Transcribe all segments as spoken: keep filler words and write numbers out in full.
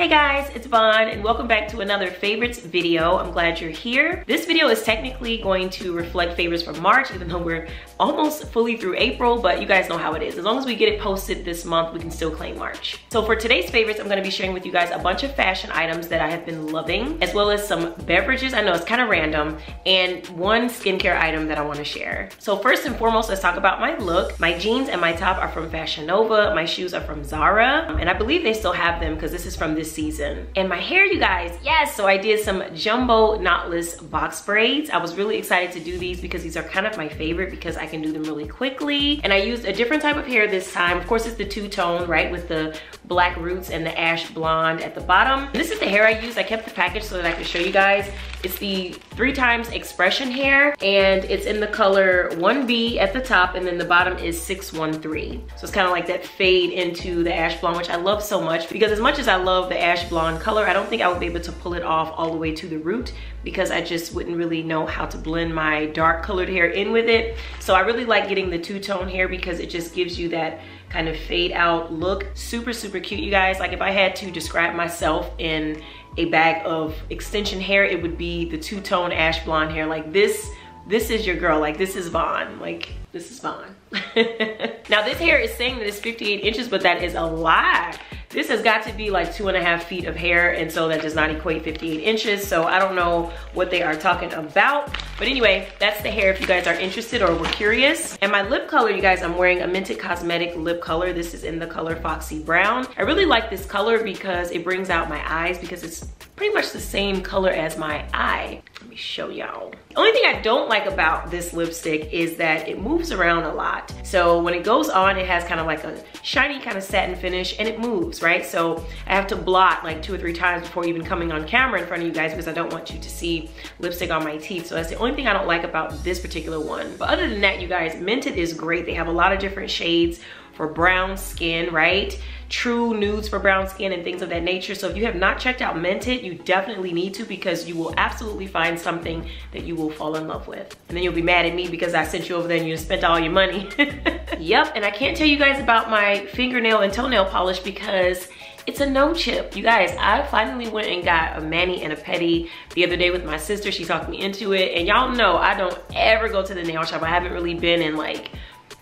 Hey guys, it's Vaughn and welcome back to another favorites video. I'm glad you're here. This video is technically going to reflect favorites from March, even though we're almost fully through April, but you guys know how it is. As long as we get it posted this month, we can still claim March. So for today's favorites, I'm gonna be sharing with you guys a bunch of fashion items that I have been loving, as well as some beverages. I know it's kind of random, and one skincare item that I wanna share. So first and foremost, let's talk about my look. My jeans and my top are from Fashion Nova. My shoes are from Zara, and I believe they still have them because this is from this season. And my hair, you guys, yes, so I did some jumbo knotless box braids. I was really excited to do these because these are kind of my favorite because I can do them really quickly. And I used a different type of hair this time. Of course, it's the two-tone, right, with the black roots and the ash blonde at the bottom. This is the hair I used. I kept the package so that I could show you guys. It's the three times Expression hair, and it's in the color one B at the top, and then the bottom is six one three. So it's kind of like that fade into the ash blonde, which I love so much because as much as I love the ash blonde color, I don't think I would be able to pull it off all the way to the root because I just wouldn't really know how to blend my dark colored hair in with it. So I really like getting the two-tone hair because it just gives you that kind of fade out look. Super, super cute, you guys. Like if I had to describe myself in a bag of extension hair, it would be the two-tone ash blonde hair. Like this, this is your girl. Like this is Vaughn. Like this is Vaughn. Now this hair is saying that it's fifty-eight inches, but that is a lie. This has got to be like two and a half feet of hair, and so that does not equate fifty-eight inches, so I don't know what they are talking about. But anyway, that's the hair if you guys are interested or were curious. And my lip color, you guys, I'm wearing a Mented Cosmetic lip color. This is in the color Foxy Brown. I really like this color because it brings out my eyes because it's pretty much the same color as my eye. Let me show y'all. The only thing I don't like about this lipstick is that it moves around a lot. So when it goes on, it has kind of like a shiny kind of satin finish and it moves, right? So I have to blot like two or three times before even coming on camera in front of you guys because I don't want you to see lipstick on my teeth. So that's the only thing I don't like about this particular one. But other than that, you guys, Mented is great. They have a lot of different shades for brown skin, right? True nudes for brown skin and things of that nature. So if you have not checked out Mented, you definitely need to because you will absolutely find something that you will fall in love with. And then you'll be mad at me because I sent you over there and you spent all your money. Yep, and I can't tell you guys about my fingernail and toenail polish because it's a no chip. You guys, I finally went and got a mani and a pedi the other day with my sister. She talked me into it. And y'all know I don't ever go to the nail shop. I haven't really been in like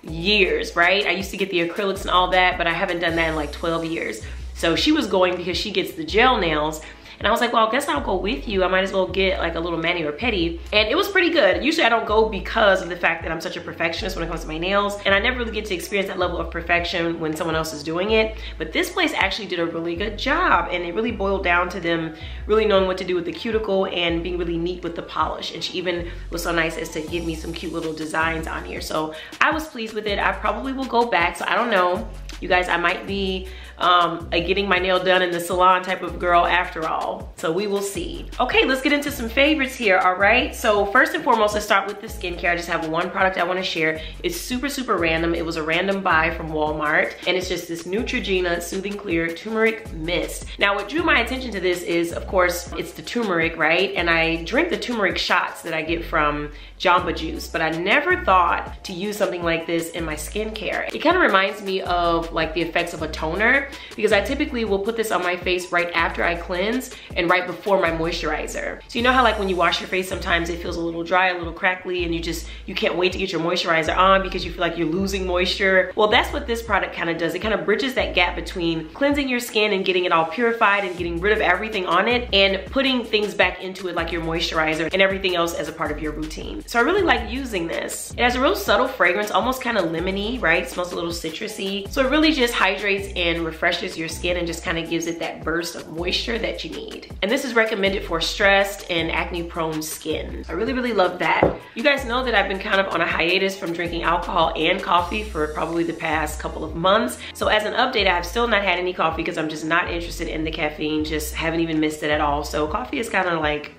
years, right? I used to get the acrylics and all that, but I haven't done that in like twelve years. So she was going because she gets the gel nails. And I was like, well, I guess I'll go with you. I might as well get like a little mani or pedi. And it was pretty good. Usually I don't go because of the fact that I'm such a perfectionist when it comes to my nails. And I never really get to experience that level of perfection when someone else is doing it. But this place actually did a really good job. And it really boiled down to them really knowing what to do with the cuticle and being really neat with the polish. And she even was so nice as to give me some cute little designs on here. So I was pleased with it. I probably will go back. So I don't know. You guys, I might be um, a getting my nail done in the salon type of girl after all. So we will see. Okay, let's get into some favorites here, all right? So first and foremost, let's start with the skincare. I just have one product I wanna share. It's super, super random. It was a random buy from Walmart, and it's just this Neutrogena Soothing Clear Turmeric Mist. Now, what drew my attention to this is, of course, it's the turmeric, right? And I drink the turmeric shots that I get from Jamba Juice, but I never thought to use something like this in my skincare. It kind of reminds me of like the effects of a toner because I typically will put this on my face right after I cleanse and right before my moisturizer. So you know how like when you wash your face sometimes it feels a little dry, a little crackly, and you just you can't wait to get your moisturizer on because you feel like you're losing moisture. Well, that's what this product kind of does. It kind of bridges that gap between cleansing your skin and getting it all purified and getting rid of everything on it and putting things back into it like your moisturizer and everything else as a part of your routine. So I really like using this. It has a real subtle fragrance, almost kind of lemony, right? It smells a little citrusy. So it really really just hydrates and refreshes your skin and just kind of gives it that burst of moisture that you need. And this is recommended for stressed and acne prone skin. I really, really love that. You guys know that I've been kind of on a hiatus from drinking alcohol and coffee for probably the past couple of months. So as an update, I've still not had any coffee because I'm just not interested in the caffeine, just haven't even missed it at all. So coffee is kind of like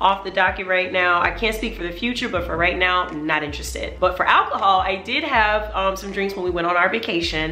off the docket right now. I can't speak for the future, but for right now, not interested. But for alcohol, I did have um, some drinks when we went on our vacation.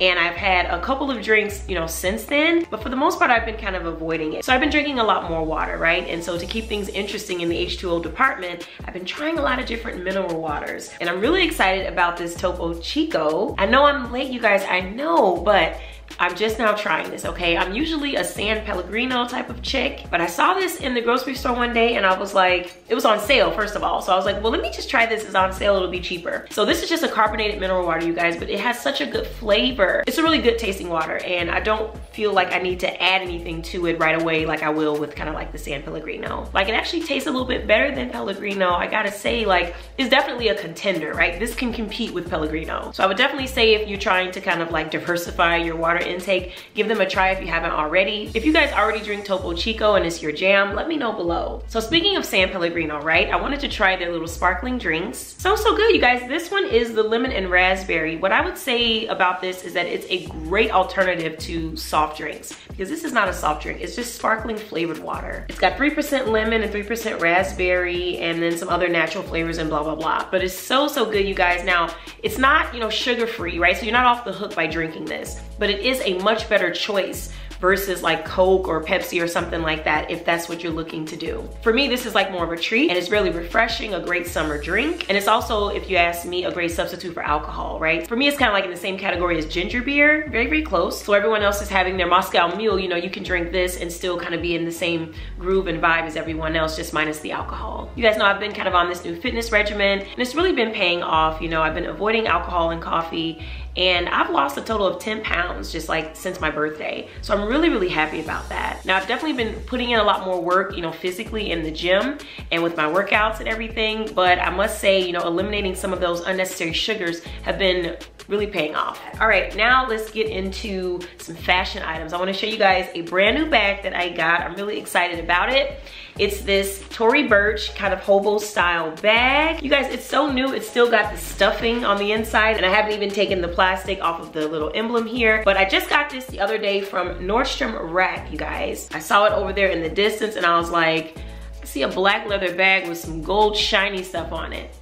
And I've had a couple of drinks, you know, since then, but for the most part, I've been kind of avoiding it. So I've been drinking a lot more water, right? And so to keep things interesting in the H two O department, I've been trying a lot of different mineral waters. And I'm really excited about this Topo Chico. I know I'm late, you guys, I know, but I'm just now trying this, okay? I'm usually a San Pellegrino type of chick, but I saw this in the grocery store one day and I was like, it was on sale, first of all. So I was like, well, let me just try this, it's on sale, it'll be cheaper. So this is just a carbonated mineral water, you guys, but it has such a good flavor. It's a really good tasting water and I don't feel like I need to add anything to it right away like I will with kind of like the San Pellegrino. Like it actually tastes a little bit better than Pellegrino. I gotta say, like, it's definitely a contender, right? This can compete with Pellegrino. So I would definitely say if you're trying to kind of like diversify your water intake, give them a try if you haven't already. If you guys already drink Topo Chico and it's your jam, let me know below. So speaking of San Pellegrino, right, I wanted to try their little sparkling drinks. So, so good, you guys. This one is the lemon and raspberry. What I would say about this is that it's a great alternative to soft drinks because this is not a soft drink. It's just sparkling flavored water. It's got three percent lemon and three percent raspberry and then some other natural flavors and blah, blah, blah. But it's so, so good, you guys. Now, it's not, you know, sugar-free, right? So you're not off the hook by drinking this, but it is a much better choice versus like Coke or Pepsi or something like that if that's what you're looking to do. For me, this is like more of a treat and it's really refreshing, a great summer drink. And it's also, if you ask me, a great substitute for alcohol, right? For me, it's kind of like in the same category as ginger beer, very, very close. So everyone else is having their Moscow Mule, you know, you can drink this and still kind of be in the same groove and vibe as everyone else, just minus the alcohol. You guys know I've been kind of on this new fitness regimen and it's really been paying off. You know, I've been avoiding alcohol and coffee and I've lost a total of ten pounds just like since my birthday. So I'm really, really happy about that. Now I've definitely been putting in a lot more work, you know, physically in the gym and with my workouts and everything, but I must say, you know, eliminating some of those unnecessary sugars have been really paying off. All right, now let's get into some fashion items. I wanna show you guys a brand new bag that I got. I'm really excited about it. It's this Tory Burch kind of hobo style bag. You guys, it's so new. It's still got the stuffing on the inside and I haven't even taken the plastic off of the little emblem here, but I just got this the other day from Nordstrom Rack, you guys. I saw it over there in the distance and I was like, I see a black leather bag with some gold shiny stuff on it.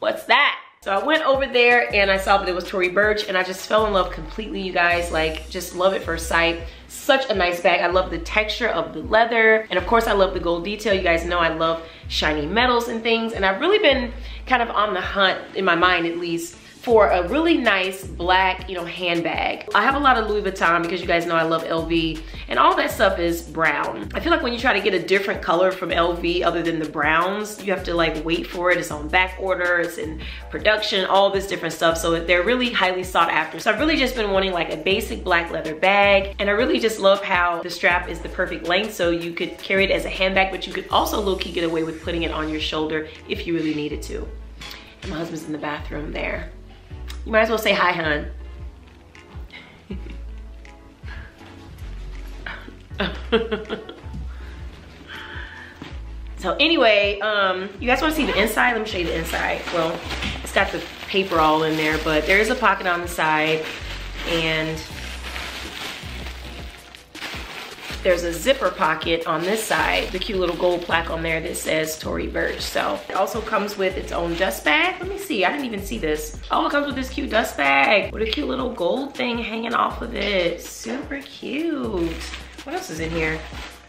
What's that? So I went over there and I saw that it was Tory Burch and I just fell in love completely, you guys. Like, just love at first sight. Such a nice bag. I love the texture of the leather and of course I love the gold detail. You guys know I love shiny metals and things and I've really been kind of on the hunt, in my mind at least, for a really nice black, you know, handbag. I have a lot of Louis Vuitton because you guys know I love L V and all that stuff is brown. I feel like when you try to get a different color from L V other than the browns, you have to like wait for it. It's on back order, it's in production, all this different stuff. So they're really highly sought after. So I've really just been wanting like a basic black leather bag. And I really just love how the strap is the perfect length. So you could carry it as a handbag, but you could also low key get away with putting it on your shoulder if you really needed to. And my husband's in the bathroom there. You might as well say hi, hon. So anyway, um, you guys wanna see the inside? Let me show you the inside. Well, it's got the paper all in there, but there is a pocket on the side and there's a zipper pocket on this side, the cute little gold plaque on there that says Tory Burch. So it also comes with its own dust bag. Let me see, I didn't even see this. Oh, it comes with this cute dust bag with a cute little gold thing hanging off of it. Super cute. What else is in here?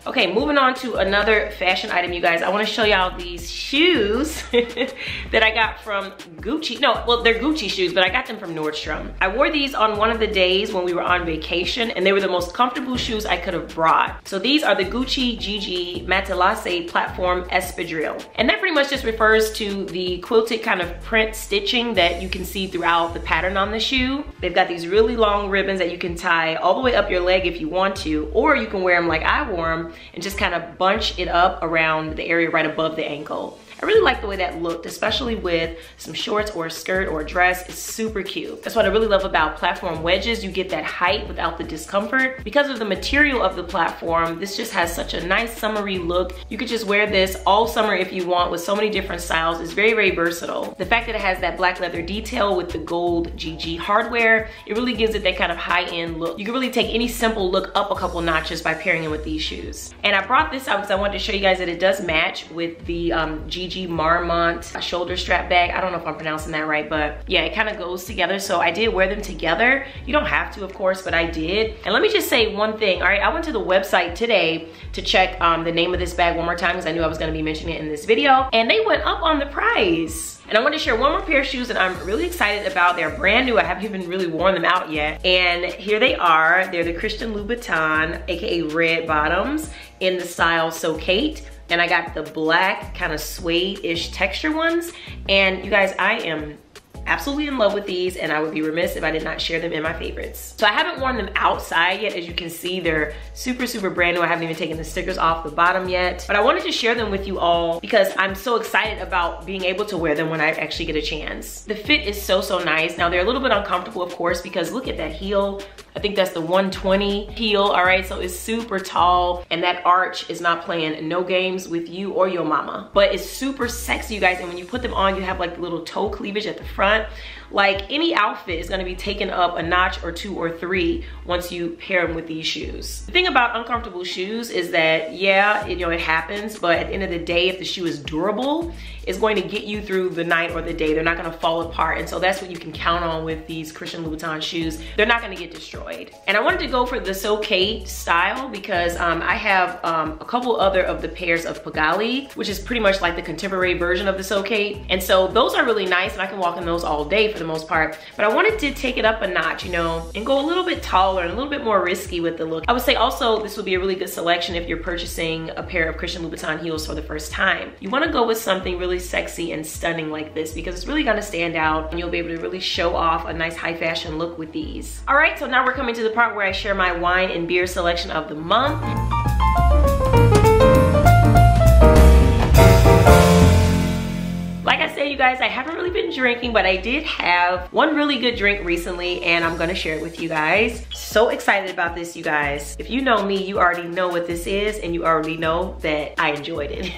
Okay, moving on to another fashion item, you guys. I wanna show y'all these shoes that I got from Gucci. No, well, they're Gucci shoes, but I got them from Nordstrom. I wore these on one of the days when we were on vacation, and they were the most comfortable shoes I could have brought. So these are the Gucci G G Matelasse Platform Espadrille. And that pretty much just refers to the quilted kind of print stitching that you can see throughout the pattern on the shoe. They've got these really long ribbons that you can tie all the way up your leg if you want to, or you can wear them like I wore them, and just kind of bunch it up around the area right above the ankle. I really like the way that looked, especially with some shorts or a skirt or a dress. It's super cute. That's what I really love about platform wedges. You get that height without the discomfort. Because of the material of the platform, this just has such a nice summery look. You could just wear this all summer if you want with so many different styles. It's very, very versatile. The fact that it has that black leather detail with the gold G G hardware, it really gives it that kind of high-end look. You can really take any simple look up a couple notches by pairing it with these shoes. And I brought this out because I wanted to show you guys that it does match with the um, G G P G Marmont shoulder strap bag. I don't know if I'm pronouncing that right, but yeah, it kind of goes together. So I did wear them together. You don't have to, of course, but I did. And let me just say one thing. All right, I went to the website today to check um, the name of this bag one more time because I knew I was going to be mentioning it in this video, and they went up on the price. And I want to share one more pair of shoes that I'm really excited about. They're brand new. I haven't even really worn them out yet. And here they are. They're the Christian Louboutin, aka Red Bottoms, in the style So Kate. And I got the black kind of suede-ish texture ones. And you guys, I am absolutely in love with these, and I would be remiss if I did not share them in my favorites. So I haven't worn them outside yet. As you can see, they're super, super brand new. I haven't even taken the stickers off the bottom yet, but I wanted to share them with you all because I'm so excited about being able to wear them when I actually get a chance. The fit is so, so nice. Now they're a little bit uncomfortable, of course, because look at that heel. I think that's the one twenty heel, all right? So it's super tall, and that arch is not playing no games with you or your mama, but it's super sexy, you guys. And when you put them on, you have like the little toe cleavage at the front. Like any outfit is gonna be taken up a notch or two or three once you pair them with these shoes. The thing about uncomfortable shoes is that, yeah, it, you know, it happens, but at the end of the day, if the shoe is durable, it's going to get you through the night or the day. They're not gonna fall apart. And so that's what you can count on with these Christian Louboutin shoes. They're not gonna get destroyed. And I wanted to go for the So Kate style because um, I have um, a couple other of the pairs of Pagali, which is pretty much like the contemporary version of the So Kate. And so those are really nice, and I can walk in those all day for the most part, but I wanted to take it up a notch, you know, and go a little bit taller and a little bit more risky with the look. I would say also this would be a really good selection if you're purchasing a pair of Christian Louboutin heels for the first time. You want to go with something really sexy and stunning like this because it's really going to stand out, and you'll be able to really show off a nice high fashion look with these. All right, so now we're coming to the part where I share my wine and beer selection of the month. You guys, I haven't really been drinking, but I did have one really good drink recently, and I'm gonna share it with you guys. So excited about this, you guys. If you know me, you already know what this is, and you already know that I enjoyed it.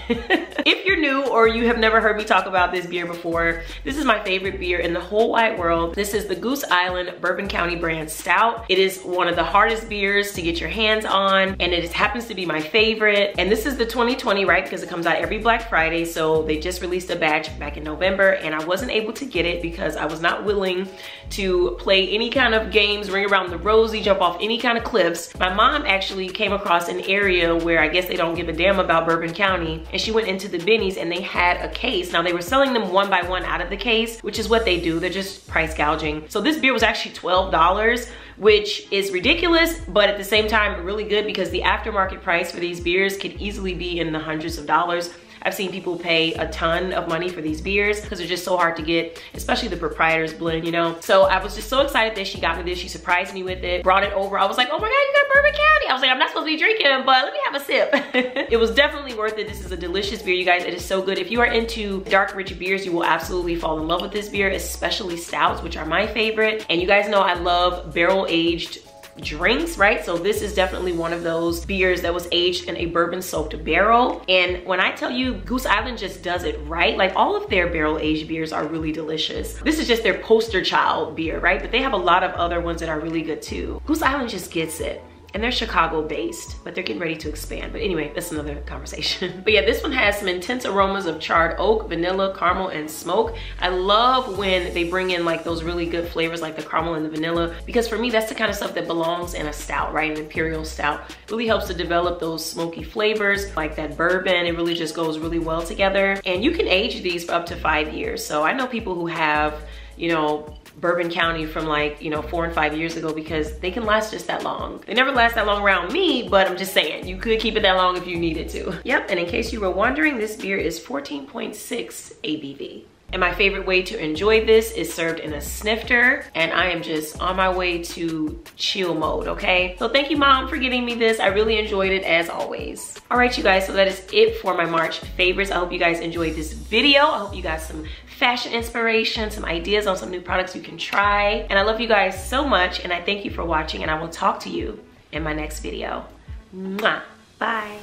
If you're new or you have never heard me talk about this beer before, this is my favorite beer in the whole wide world. This is the Goose Island Bourbon County Brand Stout. It is one of the hardest beers to get your hands on, and it happens to be my favorite. And this is the twenty twenty, right? Because it comes out every Black Friday, so they just released a batch back in November. November, and I wasn't able to get it because I was not willing to play any kind of games, ring around the rosy, jump off any kind of cliffs. My mom actually came across an area where I guess they don't give a damn about Bourbon County, and she went into the Bennies and they had a case. Now they were selling them one by one out of the case, which is what they do. They're just price gouging. So this beer was actually twelve dollars, which is ridiculous, but at the same time really good because the aftermarket price for these beers could easily be in the hundreds of dollars. I've seen people pay a ton of money for these beers because they're just so hard to get, especially the proprietor's blend, you know? So I was just so excited that she got me this. She surprised me with it, brought it over. I was like, oh my God, you got Bourbon County. I was like, I'm not supposed to be drinking, but let me have a sip. It was definitely worth it. This is a delicious beer, you guys. It is so good. If you are into dark, rich beers, you will absolutely fall in love with this beer, especially stouts, which are my favorite. And you guys know I love barrel-aged drinks, right? So this is definitely one of those beers that was aged in a bourbon soaked barrel. And when I tell you Goose Island just does it right, like all of their barrel aged beers are really delicious. This is just their poster child beer, right? But they have a lot of other ones that are really good too. Goose Island just gets it. And they're Chicago based, but they're getting ready to expand. But anyway, that's another conversation. But yeah, this one has some intense aromas of charred oak, vanilla, caramel, and smoke. I love when they bring in like those really good flavors like the caramel and the vanilla, because for me, that's the kind of stuff that belongs in a stout, right? An imperial stout really helps to develop those smoky flavors like that bourbon. It really just goes really well together. And you can age these for up to five years. So I know people who have, you know, Bourbon County from like, you know, four and five years ago because they can last just that long. They never last that long around me, but I'm just saying, you could keep it that long if you needed to. Yep, and in case you were wondering, this beer is fourteen point six A B V. And my favorite way to enjoy this is served in a snifter, and I am just on my way to chill mode, okay? So thank you, Mom, for getting me this. I really enjoyed it as always. All right, you guys, so that is it for my March favorites. I hope you guys enjoyed this video. I hope you got some fashion inspiration, some ideas on some new products you can try. And I love you guys so much, and I thank you for watching, and I will talk to you in my next video. Mwah. Bye.